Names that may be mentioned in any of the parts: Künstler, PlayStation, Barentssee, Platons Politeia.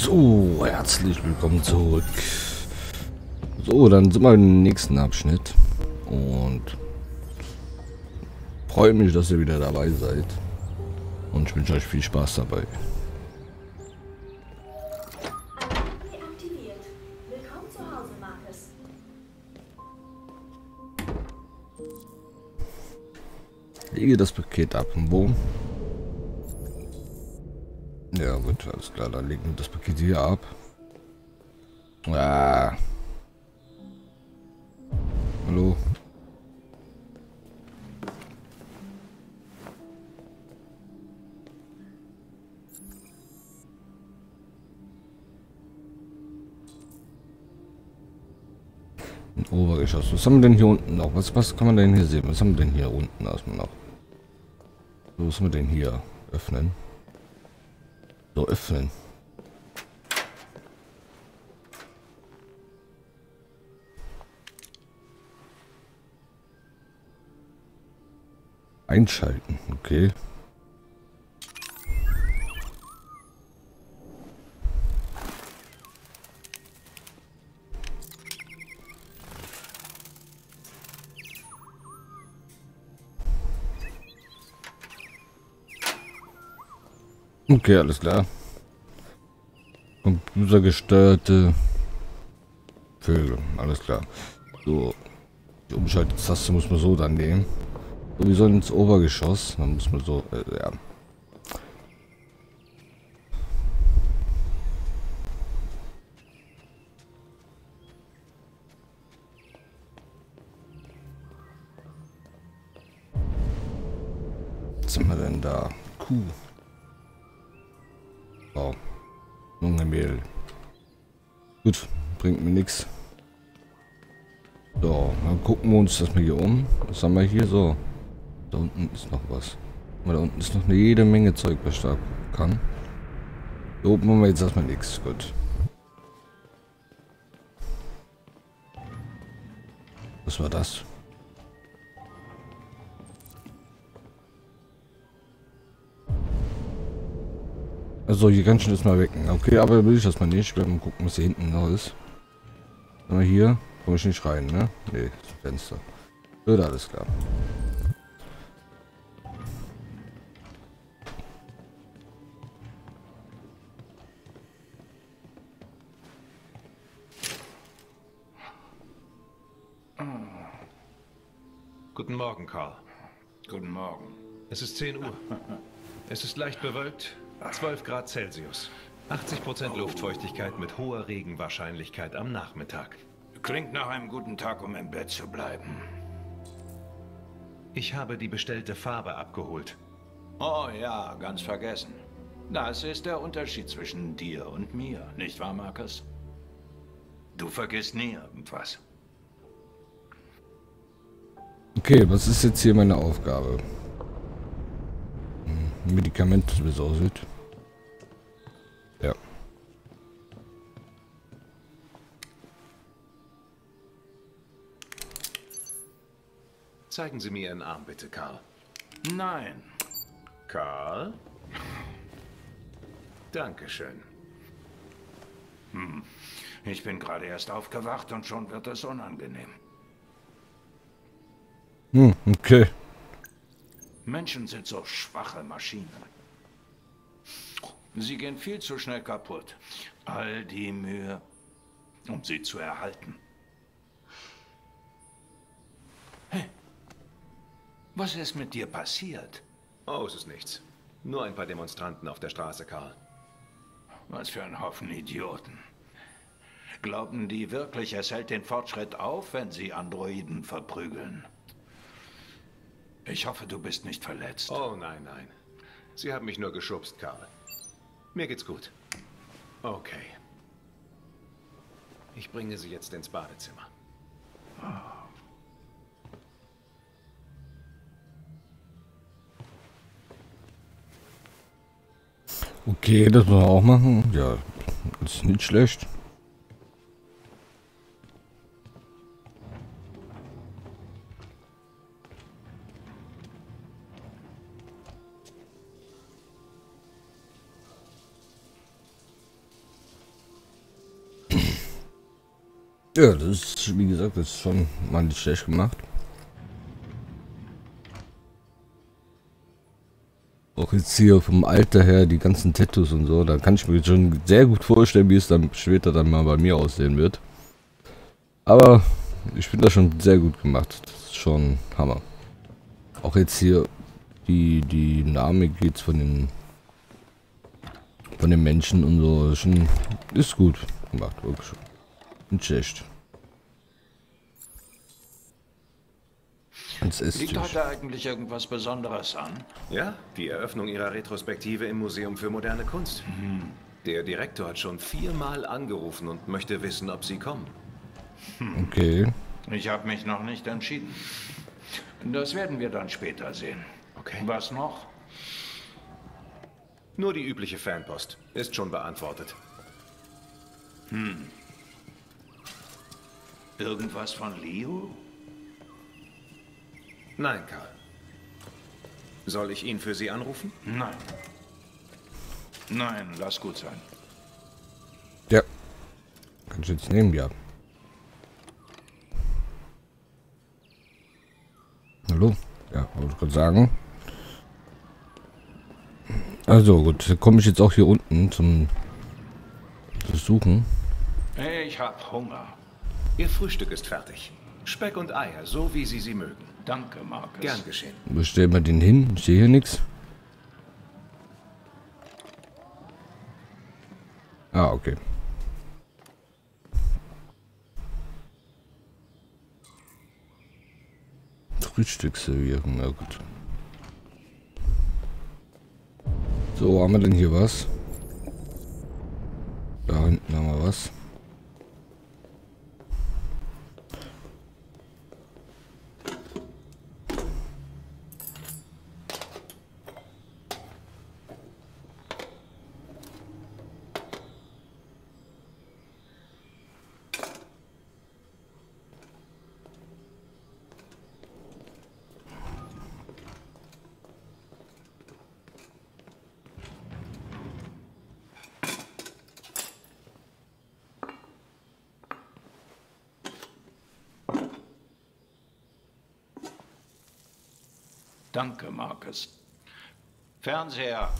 So, herzlich willkommen zurück. So, dann sind wir im nächsten Abschnitt. Und freue mich, dass ihr wieder dabei seid. Und ich wünsche euch viel Spaß dabei. Lege das Paket ab. Wo? Ja gut, alles klar, dann legen wir das Paket hier ab. Ah. Hallo. Ein Obergeschoss. Was haben wir denn hier unten noch? Was kann man denn hier sehen? Was haben wir denn hier unten erstmal noch? So, was haben wir denn hier? Öffnen. So, öffnen. Einschalten, okay. Okay, alles klar. Computergesteuerte Vögel, alles klar. So, die Umschaltungstaste muss man so dann nehmen. So, wir sollen ins Obergeschoss, dann muss man so, ja. Was sind wir denn da? Kuh. Oh, Lunge Mehl. Gut, bringt mir nichts. So, dann gucken wir uns das mal hier um. Was haben wir hier so? Da unten ist noch was. Da unten ist noch eine jede Menge Zeug, was ich da kann. Hier oben haben wir jetzt erstmal nichts. Gut. Was war das? Also hier kann ich das mal wecken. Okay, aber will ich das mal nicht. Wir werden gucken, was hier hinten noch ist. Aber hier komme ich nicht rein, ne? Ne, das Fenster. Wird alles klar. Guten Morgen, Karl. Guten Morgen. Es ist 10 Uhr. Es ist leicht bewölkt. 12 Grad Celsius, 80% Luftfeuchtigkeit mit hoher Regenwahrscheinlichkeit am Nachmittag. Klingt nach einem guten Tag, um im Bett zu bleiben. Ich habe die bestellte Farbe abgeholt. Oh ja, ganz vergessen. Das ist der Unterschied zwischen dir und mir, nicht wahr, Markus? Du vergisst nie irgendwas. Okay, was ist jetzt hier meine Aufgabe? Medikament, so wie es aussieht. Ja. Zeigen Sie mir Ihren Arm, bitte, Karl. Nein. Karl? Dankeschön. Hm. Ich bin gerade erst aufgewacht und schon wird es unangenehm. Hm, okay. Menschen sind so schwache Maschinen. Sie gehen viel zu schnell kaputt. All die Mühe, um sie zu erhalten. Hey, was ist mit dir passiert? Oh, es ist nichts. Nur ein paar Demonstranten auf der Straße, Karl. Was für ein Haufen Idioten. Glauben die wirklich, es hält den Fortschritt auf, wenn sie Androiden verprügeln? Ich hoffe, du bist nicht verletzt. Oh, nein, nein. Sie haben mich nur geschubst, Karl. Mir geht's gut. Okay. Ich bringe sie jetzt ins Badezimmer. Oh. Okay, das wollen wir auch machen. Ja, ist nicht schlecht. Ja, das ist, wie gesagt, das ist schon mal nicht schlecht gemacht. Auch jetzt hier vom Alter her die ganzen Tattoos und so, da kann ich mir schon sehr gut vorstellen, wie es dann später dann mal bei mir aussehen wird. Aber ich finde das schon sehr gut gemacht, das ist schon Hammer. Auch jetzt hier die Namen geht's von den Menschen und so, schon ist gut gemacht, wirklich. Nicht schlecht. Liegt heute eigentlich irgendwas Besonderes an? Ja, die Eröffnung ihrer Retrospektive im Museum für moderne Kunst. Mhm. Der Direktor hat schon 4-mal angerufen und möchte wissen, ob Sie kommen. Hm. Okay. Ich habe mich noch nicht entschieden. Das werden wir dann später sehen. Okay. Was noch? Nur die übliche Fanpost. Ist schon beantwortet. Hm. Irgendwas von Leo? Nein, Karl. Soll ich ihn für Sie anrufen? Nein. Nein, lass gut sein. Ja. Kann ich jetzt nehmen, ja. Hallo? Ja, wollte ich gerade sagen. Also gut, komme ich jetzt auch hier unten zum Suchen. Hey, ich hab Hunger. Ihr Frühstück ist fertig. Speck und Eier, so wie Sie sie mögen. Danke, Markus. Gern geschehen. Wo stellen wir den hin? Ich sehe hier nichts. Ah, okay. Frühstücksservierung, na gut. So, haben wir denn hier was? Da hinten haben wir was. Danke, Markus. Fernseher.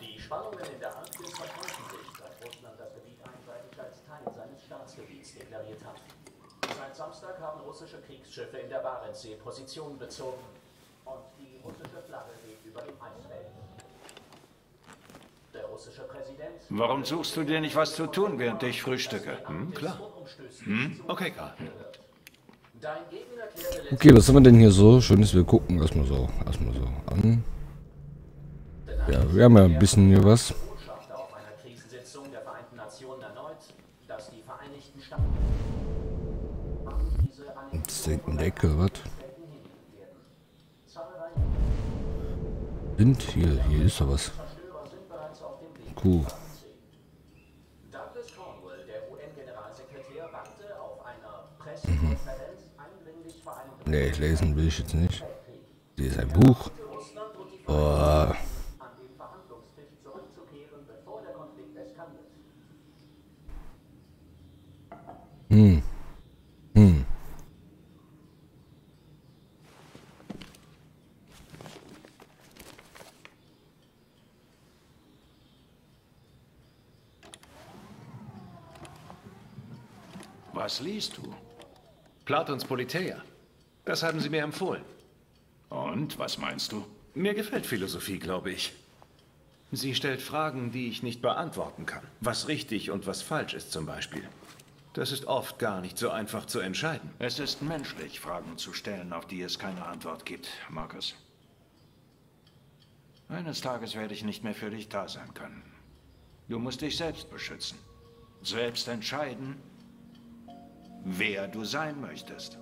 Die Spannungen in der Arktis vertauschen sich, seit Russland das Gebiet einseitig als Teil seines Staatsgebiets deklariert hat. Seit Samstag haben russische Kriegsschiffe in der Barentssee Positionen bezogen und die russische Flagge weht über dem Eisfeld. Der russische Präsident... Warum suchst du dir nicht was zu tun, während ich frühstücke? Hm, klar. Hm? Okay, klar. Okay, was haben wir denn hier so? Schön ist, wir gucken erstmal so an. Ja, wir haben ja ein bisschen hier was. Jetzt denkt eine Ecke, was? Sind hier ist doch was. Cool. Mhm. Nee, lesen will ich jetzt nicht. Hier ist ein Buch. Oh. Hm. Hm. Was liest du? Platons Politeia. Das haben Sie mir empfohlen. Und, was meinst du? Mir gefällt Philosophie, glaube ich. Sie stellt Fragen, die ich nicht beantworten kann. Was richtig und was falsch ist zum Beispiel. Das ist oft gar nicht so einfach zu entscheiden. Es ist menschlich, Fragen zu stellen, auf die es keine Antwort gibt, Markus. Eines Tages werde ich nicht mehr für dich da sein können. Du musst dich selbst beschützen. Selbst entscheiden, wer du sein möchtest.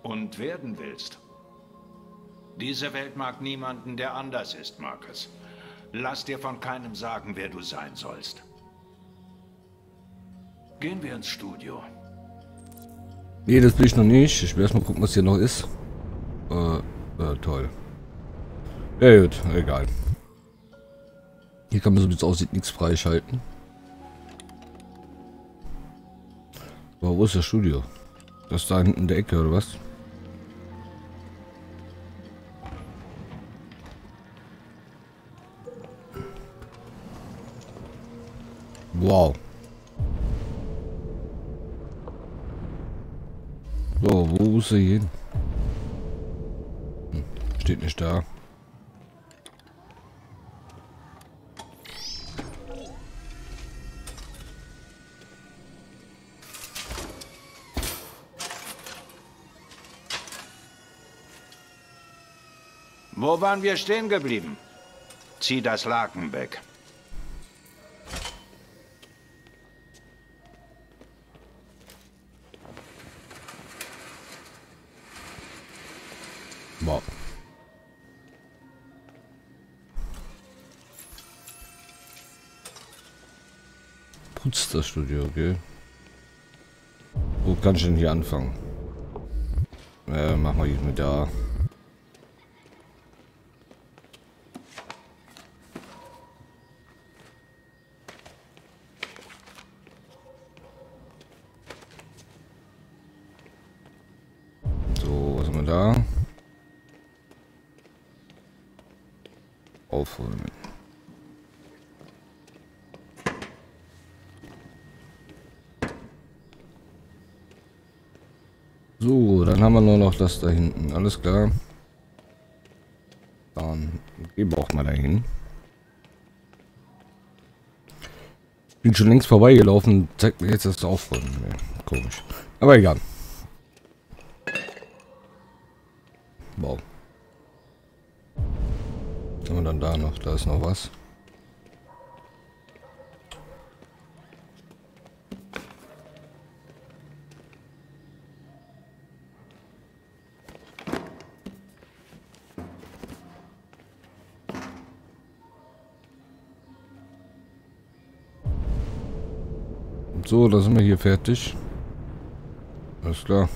Und werden willst. Diese Welt mag niemanden, der anders ist, Markus. Lass dir von keinem sagen, wer du sein sollst. Gehen wir ins Studio. Nee, das will ich noch nicht. Ich will erstmal gucken, was hier noch ist. Toll. Ja gut, egal. Hier kann man so, wie es aussieht, nichts freischalten. Aber wo ist das Studio? Das ist da hinten in der Ecke, oder was? Wow. So, wo muss er hin? Hm, steht nicht da. Wo waren wir stehen geblieben? Zieh das Laken weg. Wow. Putzt das Studio, okay. Wo kann ich denn hier anfangen? Mach mal hier mit da. Da aufholen. So, dann haben wir nur noch das da hinten. Alles klar. Dann gehen wir auch mal dahin. Bin schon längst vorbeigelaufen. Zeigt mir jetzt das Aufräumen. Ja, komisch. Aber egal. Wow. Und dann da noch, da ist noch was. Und so, da sind wir hier fertig. Alles klar.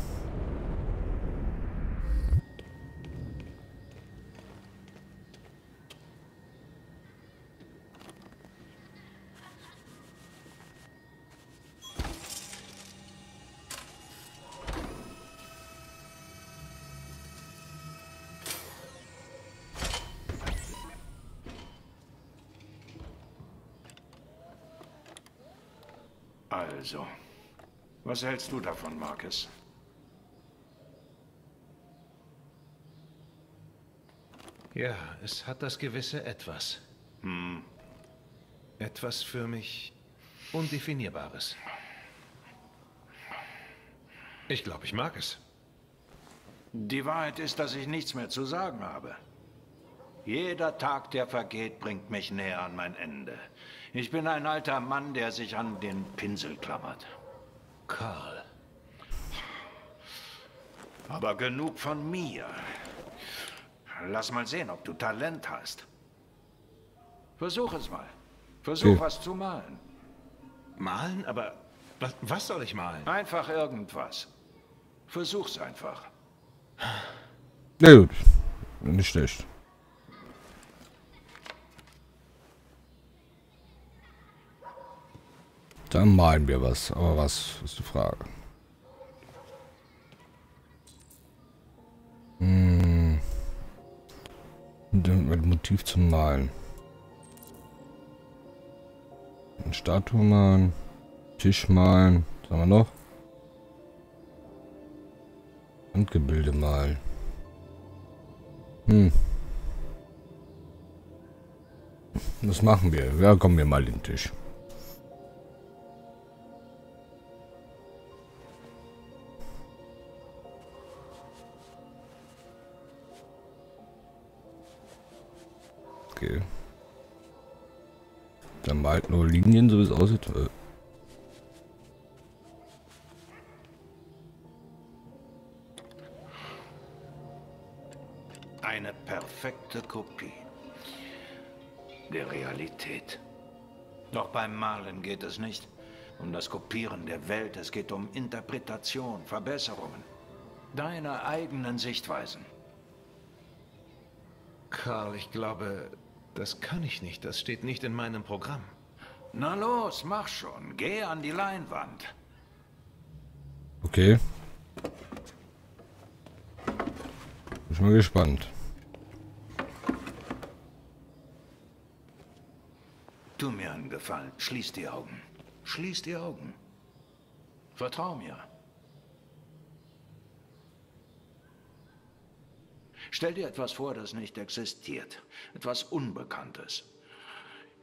Also, was hältst du davon, Marcus? Ja, es hat das gewisse Etwas. Hm. Etwas für mich Undefinierbares. Ich glaube, ich mag es. Die Wahrheit ist, dass ich nichts mehr zu sagen habe. Jeder Tag, der vergeht, bringt mich näher an mein Ende. Ich bin ein alter Mann, der sich an den Pinsel klammert. Karl. Aber genug von mir. Lass mal sehen, ob du Talent hast. Versuch es mal. Versuch, was zu malen. Malen? Aber was soll ich malen? Einfach irgendwas. Versuch's einfach. Na gut. Nicht schlecht. Dann malen wir was, aber was ist die Frage? Hm. Ein Motiv zum Malen. Eine Statue malen, Tisch malen, was haben wir noch? Handgebilde malen. Hm. Was machen wir? Ja, kommen wir mal den Tisch. Okay. Dann malt nur Linien, so wie es aussieht. Eine perfekte Kopie der Realität. Doch beim Malen geht es nicht um das Kopieren der Welt. Es geht um Interpretation, Verbesserungen, deiner eigenen Sichtweisen. Karl, ich glaube... Das kann ich nicht, das steht nicht in meinem Programm. Na los, mach schon, geh an die Leinwand. Okay. Bin schon mal gespannt. Tu mir einen Gefallen. Schließ die Augen. Schließ die Augen. Vertrau mir. Stell dir etwas vor, das nicht existiert. Etwas Unbekanntes.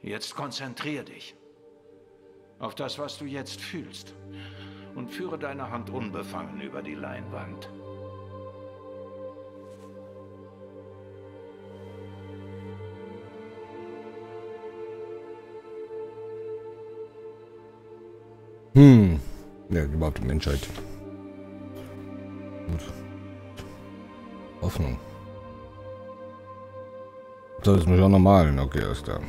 Jetzt konzentrier dich auf das, was du jetzt fühlst. Und führe deine Hand unbefangen über die Leinwand. Ja, überhaupt die Menschheit. Gut. Hoffnung. Das ist mir auch normal. Okay, alles klar.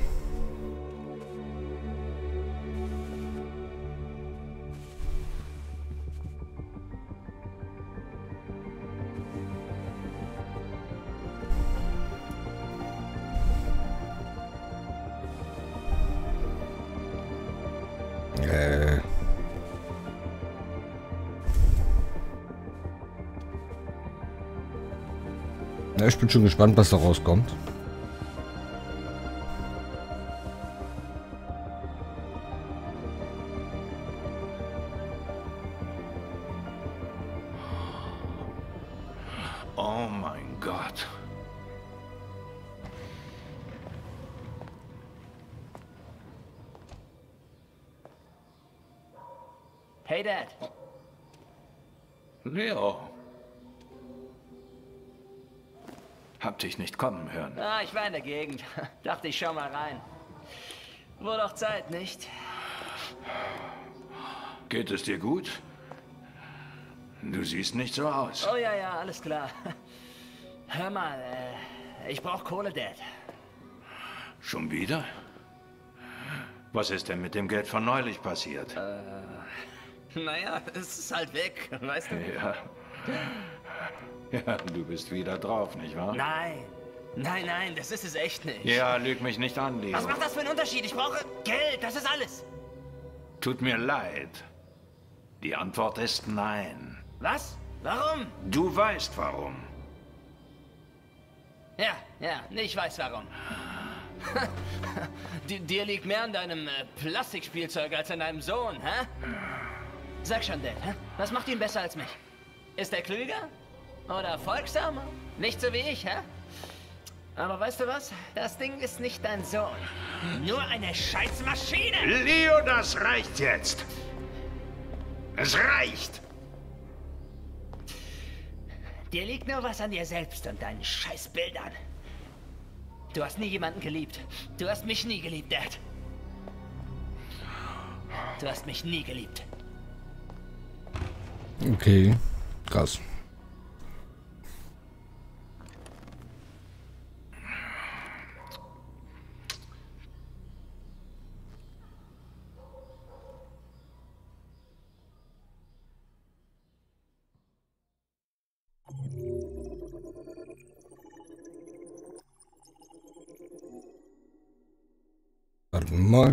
Ich bin schon gespannt, was da rauskommt. Oh mein Gott. Hey Dad. Leo. Hab dich nicht kommen hören. Ah, ich war in der Gegend. Dachte, ich schau mal rein. Wurde doch Zeit, nicht? Geht es dir gut? Du siehst nicht so aus. Oh ja, ja, alles klar. Hör mal, ich brauch Kohle, Dad. Schon wieder? Was ist denn mit dem Geld von neulich passiert? Naja, es ist halt weg, weißt du? Ja. Ja, du bist wieder drauf, nicht wahr? Nein. Nein, nein, das ist es echt nicht. Ja, lüg mich nicht an, Leo. Was macht das für einen Unterschied? Ich brauche Geld, das ist alles. Tut mir leid. Die Antwort ist nein. Was? Warum? Du weißt warum. Ja, ja, ich weiß warum. Dir liegt mehr an deinem Plastikspielzeug als an deinem Sohn, hä? Sag schon, Dad, hä? Was macht ihn besser als mich? Ist er klüger? Oder folgsamer? Nicht so wie ich, hä? Aber weißt du was? Das Ding ist nicht dein Sohn. Nur eine Scheißmaschine! Leo, das reicht jetzt! Es reicht! Dir liegt nur was an dir selbst und deinen Scheißbildern. Du hast nie jemanden geliebt. Du hast mich nie geliebt, Dad. Du hast mich nie geliebt. Okay, krass. Warte mal,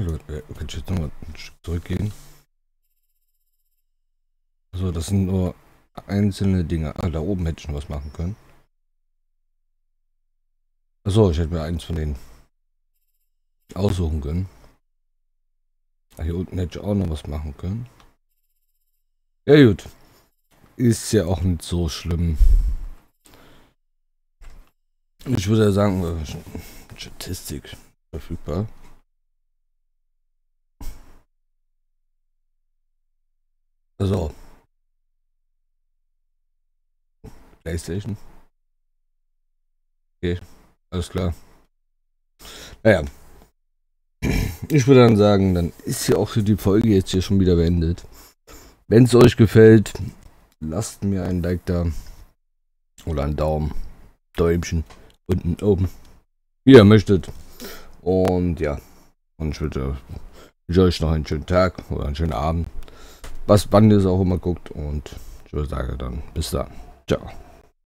kann ich jetzt nochmal ein Stück zurückgehen? So, das sind nur einzelne Dinge. Ah, da oben hätte ich schon was machen können. Achso, ich hätte mir eins von denen aussuchen können. Ah, hier unten hätte ich auch noch was machen können. Ja gut. Ist ja auch nicht so schlimm. Ich würde ja sagen, Statistik verfügbar. Also. PlayStation. Okay, alles klar. Naja. Ich würde dann sagen, dann ist hier auch die Folge jetzt hier schon wieder beendet. Wenn es euch gefällt, lasst mir ein Like da. Oder einen Daumen. Däumchen. Unten oben. Wie ihr möchtet. Und ja. Und ich wünsche euch noch einen schönen Tag oder einen schönen Abend. Was Band ist auch immer guckt, und ich würde sagen, dann bis dann. Ciao.